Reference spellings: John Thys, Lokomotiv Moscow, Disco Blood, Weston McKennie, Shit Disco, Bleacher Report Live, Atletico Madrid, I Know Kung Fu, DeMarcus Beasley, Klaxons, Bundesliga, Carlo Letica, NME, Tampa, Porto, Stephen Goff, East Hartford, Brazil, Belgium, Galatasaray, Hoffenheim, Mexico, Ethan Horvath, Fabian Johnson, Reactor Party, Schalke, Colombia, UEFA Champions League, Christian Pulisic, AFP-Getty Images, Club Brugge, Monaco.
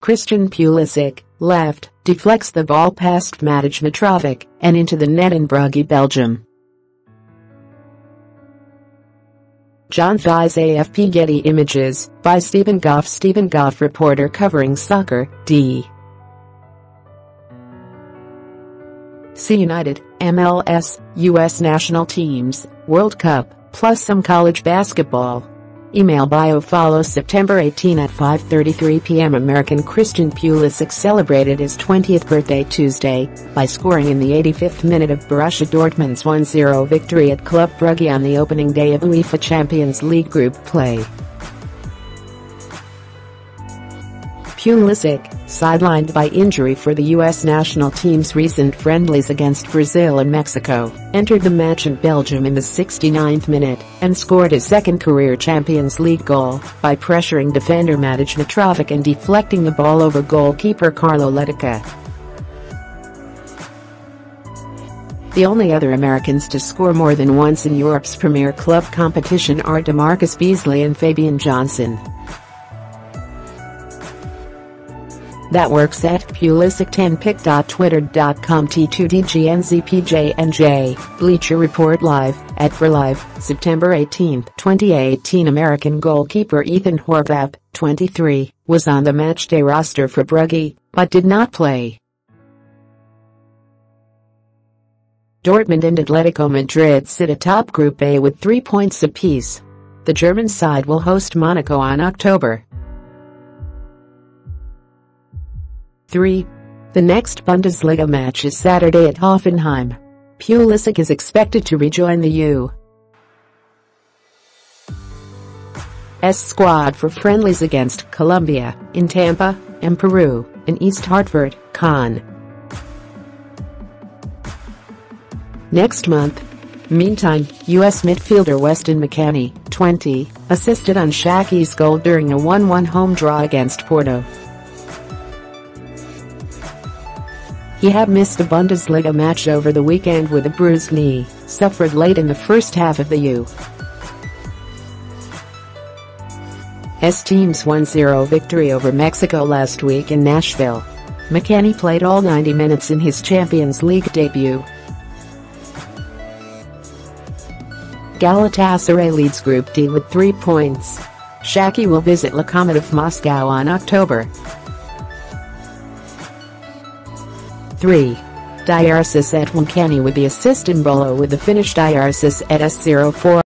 Christian Pulisic, left, deflects the ball past Matej Mitrović and into the net in Brugge, Belgium. John Thies AFP Getty Images, by Stephen Goff. Stephen Goff, reporter covering soccer, D.C. United, MLS, U.S. national teams, World Cup, plus some college basketball. Email bio follow. September 18 at 5:33 p.m. American Christian Pulisic celebrated his 20th birthday Tuesday by scoring in the 85th minute of Borussia Dortmund's 1-0 victory at Club Brugge on the opening day of UEFA Champions League group play. Pulisic, sidelined by injury for the U.S. national team's recent friendlies against Brazil and Mexico, entered the match in Belgium in the 69th minute and scored his second career Champions League goal by pressuring defender Matej Mitrović and deflecting the ball over goalkeeper Carlo Letica. The only other Americans to score more than once in Europe's premier club competition are DeMarcus Beasley and Fabian Johnson. That works at Pulisic10pic.twitter.com T2DGNZPJNJ, Bleacher Report Live, at ForLive, September 18, 2018. American goalkeeper Ethan Horvath, 23, was on the matchday roster for Brugge, but did not play. Dortmund and Atletico Madrid sit atop Group A with 3 points apiece. The German side will host Monaco on October 3. The next Bundesliga match is Saturday at Hoffenheim. Pulisic is expected to rejoin the U.S. squad for friendlies against Colombia, in Tampa, and Peru, in East Hartford, CON. next month. Meantime, U.S. midfielder Weston McKennie, 20, assisted on Schalke's goal during a 1-1 home draw against Porto. He had missed a Bundesliga match over the weekend with a bruised knee, suffered late in the first half of the U.S. team's 1-0 victory over Mexico last week in Nashville. McKennie played all 90 minutes in his Champions League debut. Galatasaray leads Group D with 3 points. Schalke will visit Lokomotiv Moscow on October 3. Diarsis at Wankani with the assist in Bolo with the finish. Diarsis at S04